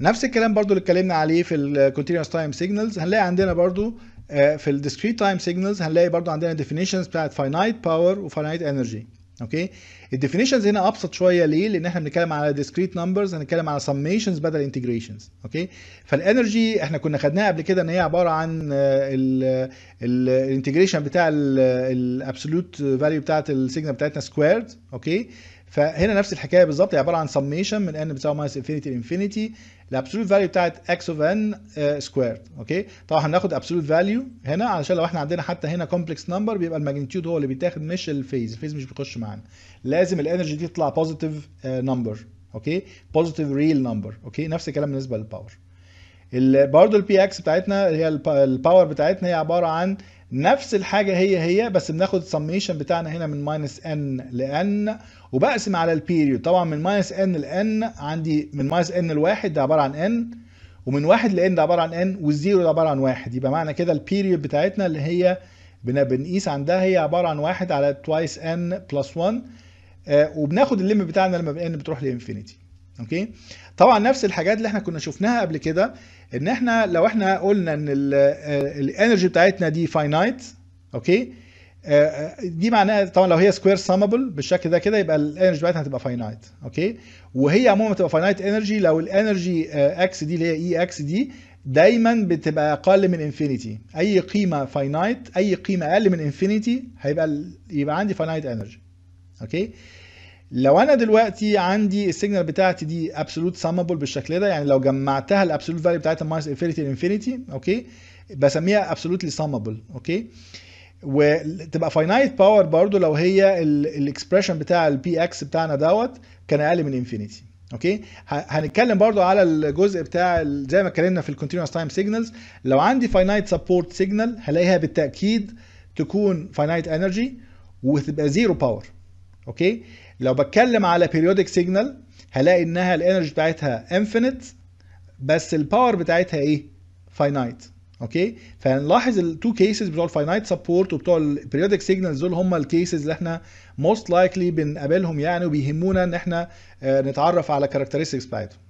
نفس الكلام برضو اللي اتكلمنا عليه في الكونتينوس تايم سيجنالز هنلاقي عندنا برضو في الديسكريت تايم سيجنالز هنلاقي برضو عندنا ديفينيشنز بتاعت فاينايت باور وفاينايت انرجي. اوكي الديفينيشنز هنا ابسط شويه ليه؟ لان احنا بنتكلم على ديسكريت نمبرز، هنتكلم على سميشنز بدل انتجريشنز. اوكي فالانرجي احنا كنا خدناها قبل كده ان هي عباره عن الانتجريشن بتاع الابسولوت فاليو بتاعت السيجنال بتاعتنا سكويرد. اوكي فهنا نفس الحكايه بالظبط، هي عباره عن سميشن من ان بتساوي ماينس انفينيتي لانفينيتي الابسولوت فاليو بتاعت اكس اوف ان سكويرد. اوكي طبعا هناخد ابسولوت فاليو هنا علشان لو احنا عندنا حتى هنا كومبلكس نمبر بيبقى الماجنتيود هو اللي بيتاخد مش الفيز، الفيز مش بيخش معانا، لازم الانرجي دي تطلع بوزيتيف نمبر. اوكي بوزيتيف ريل نمبر. اوكي نفس الكلام بالنسبه للباور. برضه البي اكس بتاعتنا اللي هي الباور بتاعتنا هي عباره عن نفس الحاجه هي بس بناخد السميشن بتاعنا هنا من ماينس ان لان وبقسم على البيريود. طبعا من ماينس ان لان عندي من ماينس ان لواحد ده عباره عن ان، ومن واحد لان ده عباره عن ان، والزيرو ده عباره عن واحد. يبقى معنى كده البيريود بتاعتنا اللي هي بنقيس عندها هي عباره عن واحد على توايس ان بلس 1 وبناخد الليم بتاعنا لما ان بتروح لانفينيتي. اوكي طبعا نفس الحاجات اللي احنا كنا شفناها قبل كده ان احنا لو احنا قلنا ان الانرجي بتاعتنا دي فاينايت. اوكي دي معناها طبعا لو هي سكوير سامبل بالشكل ده كده يبقى الانرجي بتاعتها هتبقى فاينايت. اوكي وهي عموما بتبقى فاينايت انرجي لو الانرجي اكس دي اللي هي اي اكس دي دايما بتبقى اقل من انفينيتي. اي قيمه فاينايت، اي قيمه اقل من انفينيتي يبقى عندي فاينايت انرجي. اوكي لو انا دلوقتي عندي السيجنال بتاعتي دي ابسولوت سامبل بالشكل ده، يعني لو جمعتها الابسولوت فاليو بتاعتها ماينس انفينيتي لانفينيتي اوكي بسميها ابسولوتلي سامبل. اوكي وتبقى فاينايت باور برضو لو هي الاكسبريشن بتاع البي اكس بتاعنا دوت كان اقل من انفينيتي. اوكي هنتكلم برضو على الجزء بتاع زي ما اتكلمنا في الكونتينوس تايم سيجنالز. لو عندي فاينايت سبورت سيجنال هلاقيها بالتاكيد تكون فاينايت انرجي وتبقى زيرو باور. اوكي لو بتكلم على بيريودك سيجنال هلاقي انها الانرجي بتاعتها انفينيت بس الباور بتاعتها ايه؟ فاينايت. اوكي فهنلاحظ التو كيسز بتوع الفاينايت سبورت وبتوع البيريودك سيجنالز دول هم الكيسز اللي احنا موست لايكلي بنقابلهم يعني وبيهمونا ان احنا نتعرف على كاركترستكس بتاعتهم.